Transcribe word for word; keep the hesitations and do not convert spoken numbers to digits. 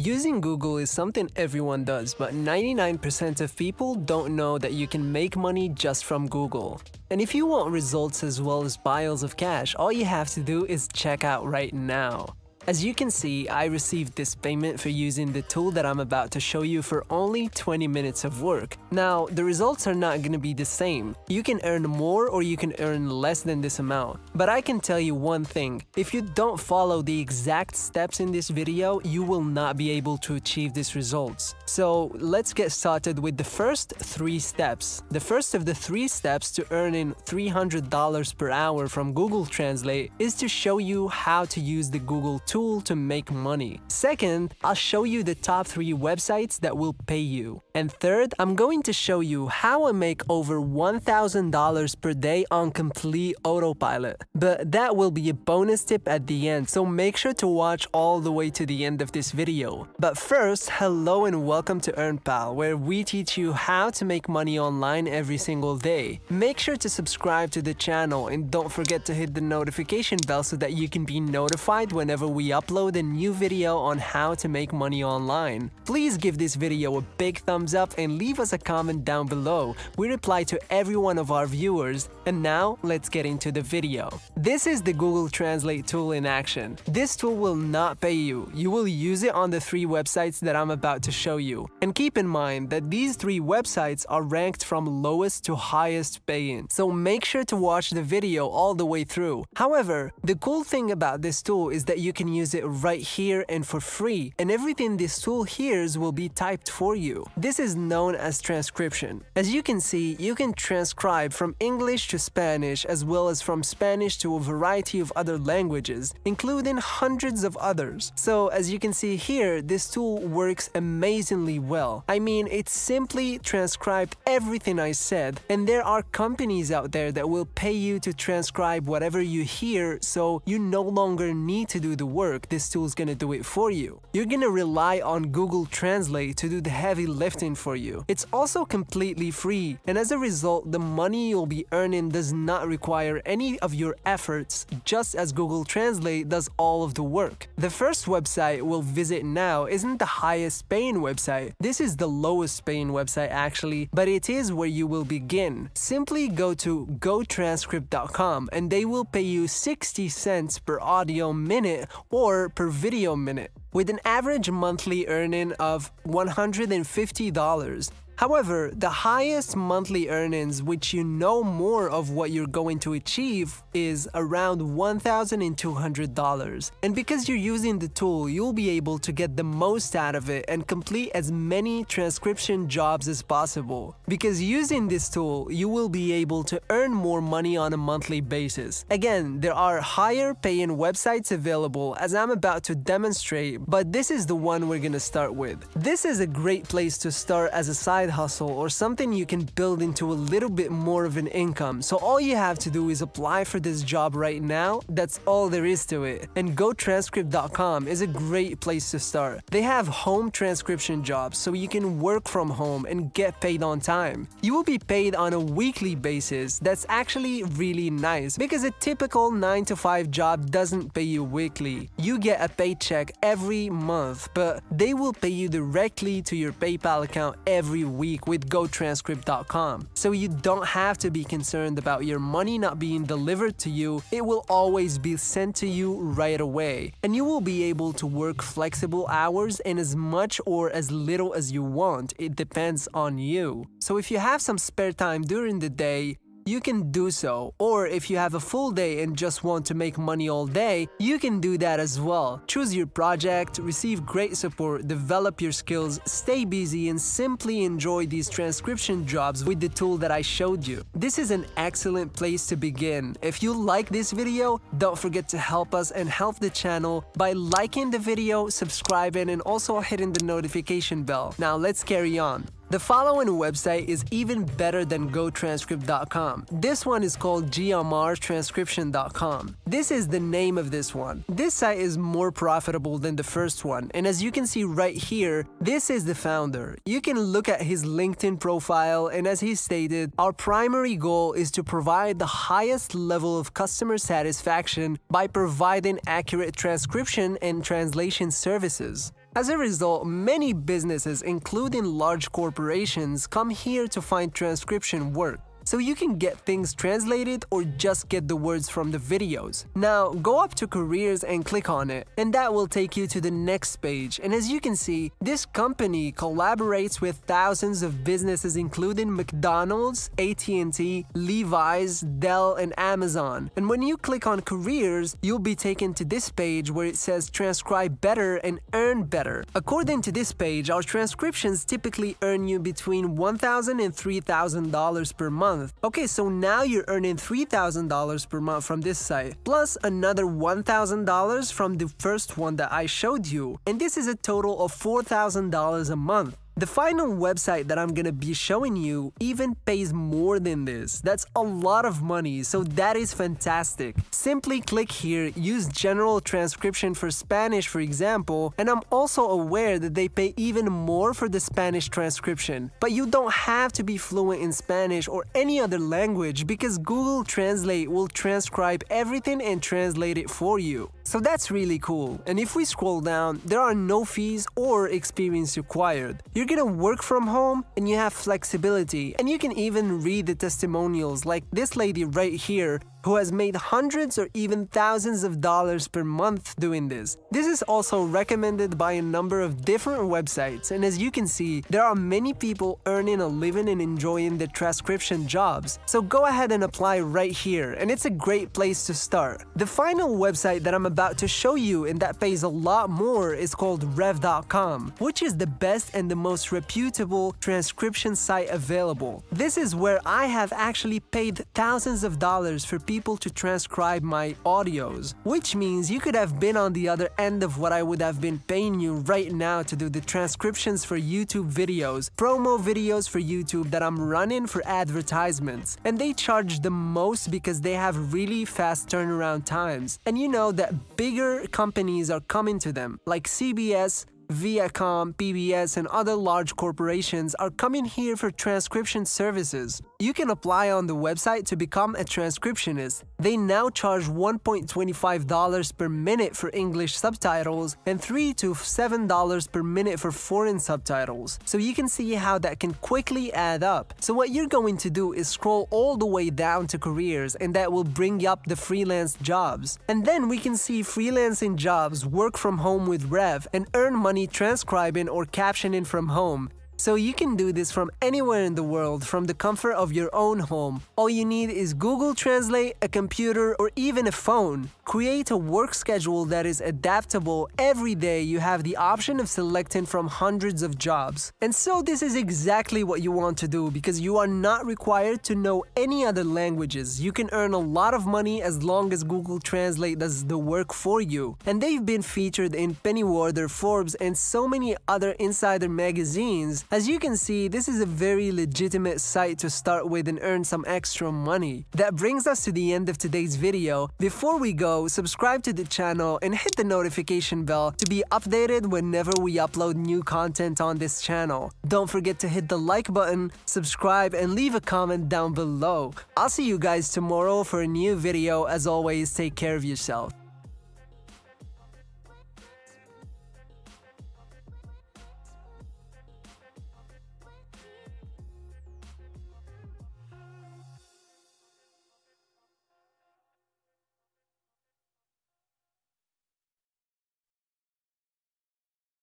Using Google is something everyone does, but ninety-nine percent of people don't know that you can make money just from Google. And if you want results as well as piles of cash, all you have to do is check out right now. As you can see, I received this payment for using the tool that I'm about to show you for only twenty minutes of work. Now, the results are not going to be the same. You can earn more or you can earn less than this amount. But I can tell you one thing, if you don't follow the exact steps in this video, you will not be able to achieve these results. So let's get started with the first three steps. The first of the three steps to earning three hundred dollars per hour from Google Translate is to show you how to use the Google tool to make money. Second, I'll show you the top three websites that will pay you. And third, I'm going to show you how I make over one thousand dollars per day on complete autopilot. But that will be a bonus tip at the end, so make sure to watch all the way to the end of this video. But first, hello and welcome to EarnPal, where we teach you how to make money online every single day. Make sure to subscribe to the channel and don't forget to hit the notification bell so that you can be notified whenever we upload a new video on how to make money online. Please give this video a big thumbs up and leave us a comment down below. We reply to every one of our viewers. And now let's get into the video. This is the Google Translate tool in action. This tool will not pay you. You will use it on the three websites that I'm about to show you. And keep in mind that these three websites are ranked from lowest to highest paying. So make sure to watch the video all the way through. However, the cool thing about this tool is that you can use it right here and for free, and everything this tool hears will be typed for you. This is known as transcription. As you can see, you can transcribe from English to Spanish as well as from Spanish to a variety of other languages, including hundreds of others. So as you can see here, this tool works amazingly well. I mean, it simply transcribed everything I said, and there are companies out there that will pay you to transcribe whatever you hear, so you no longer need to do the work. Work, this tool is going to do it for you. You're going to rely on Google Translate to do the heavy lifting for you. It's also completely free, and as a result, the money you'll be earning does not require any of your efforts, just as Google Translate does all of the work. The first website we'll visit now isn't the highest paying website. This is the lowest paying website actually, but it is where you will begin. Simply go to go transcript dot com and they will pay you sixty cents per audio minute or per video minute, with an average monthly earning of one hundred fifty dollars. However, the highest monthly earnings, which you know more of what you're going to achieve, is around one thousand two hundred dollars. And because you're using the tool, you'll be able to get the most out of it and complete as many transcription jobs as possible. Because using this tool, you will be able to earn more money on a monthly basis. Again, there are higher paying websites available, as I'm about to demonstrate, but this is the one we're gonna start with. This is a great place to start as a side hustle or something you can build into a little bit more of an income. So all you have to do is apply for this job right now. That's all there is to it. And go transcript dot com is a great place to start. They have home transcription jobs so you can work from home and get paid on time. You will be paid on a weekly basis. That's actually really nice because a typical nine to five job doesn't pay you weekly. You get a paycheck every month, but they will pay you directly to your PayPal account every week with go transcript dot com. So you don't have to be concerned about your money not being delivered to you. It will always be sent to you right away. And you will be able to work flexible hours in as much or as little as you want. It depends on you. So if you have some spare time during the day, you can do so. Or if you have a full day and just want to make money all day, you can do that as well. Choose your project, receive great support, develop your skills, stay busy, and simply enjoy these transcription jobs with the tool that I showed you. This is an excellent place to begin. If you like this video, don't forget to help us and help the channel by liking the video, subscribing, and also hitting the notification bell. Now let's carry on. The following website is even better than go transcript dot com. This one is called G M R transcription dot com. This is the name of this one. This site is more profitable than the first one, and as you can see right here, this is the founder. You can look at his LinkedIn profile, and as he stated, our primary goal is to provide the highest level of customer satisfaction by providing accurate transcription and translation services. As a result, many businesses, including large corporations, come here to find transcription work, so you can get things translated or just get the words from the videos. Now, go up to careers and click on it, and that will take you to the next page. And as you can see, this company collaborates with thousands of businesses including McDonald's, A T and T, Levi's, Dell, and Amazon. And when you click on careers, you'll be taken to this page where it says transcribe better and earn better. According to this page, our transcriptions typically earn you between one thousand dollars and three thousand dollars per month. Okay, so now you're earning three thousand dollars per month from this site, plus another one thousand dollars from the first one that I showed you, and this is a total of four thousand dollars a month. The final website that I'm gonna be showing you even pays more than this. That's a lot of money, so that is fantastic. Simply click here, use general transcription for Spanish, for example, and I'm also aware that they pay even more for the Spanish transcription. But you don't have to be fluent in Spanish or any other language because Google Translate will transcribe everything and translate it for you. So that's really cool. And if we scroll down, there are no fees or experience required. You're gonna work from home and you have flexibility, and you can even read the testimonials like this lady right here who has made hundreds or even thousands of dollars per month doing this. This is also recommended by a number of different websites, and as you can see, there are many people earning a living and enjoying their transcription jobs. So go ahead and apply right here, and it's a great place to start. The final website that I'm about to show you and that pays a lot more is called Rev dot com, which is the best and the most reputable transcription site available. This is where I have actually paid thousands of dollars for people People to transcribe my audios, which means you could have been on the other end of what I would have been paying you right now to do the transcriptions for YouTube videos, promo videos for YouTube that I'm running for advertisements. And they charge the most because they have really fast turnaround times. And you know that bigger companies are coming to them, like C B S, Viacom, P B S, and other large corporations are coming here for transcription services. You can apply on the website to become a transcriptionist. They now charge one dollar and twenty-five cents per minute for English subtitles and three to seven dollars per minute for foreign subtitles. So you can see how that can quickly add up. So what you're going to do is scroll all the way down to careers, and that will bring up the freelance jobs. And then we can see freelancing jobs, work from home with Rev, and earn money transcribing or captioning from home. So you can do this from anywhere in the world, from the comfort of your own home. All you need is Google Translate, a computer, or even a phone. Create a work schedule that is adaptable. Every day you have the option of selecting from hundreds of jobs. And so this is exactly what you want to do because you are not required to know any other languages. You can earn a lot of money as long as Google Translate does the work for you. And they've been featured in Pennyworth, Forbes, and so many other insider magazines. As you can see, this is a very legitimate site to start with and earn some extra money. That brings us to the end of today's video. Before we go, subscribe to the channel and hit the notification bell to be updated whenever we upload new content on this channel. Don't forget to hit the like button, subscribe, and leave a comment down below. I'll see you guys tomorrow for a new video. As always, take care of yourself.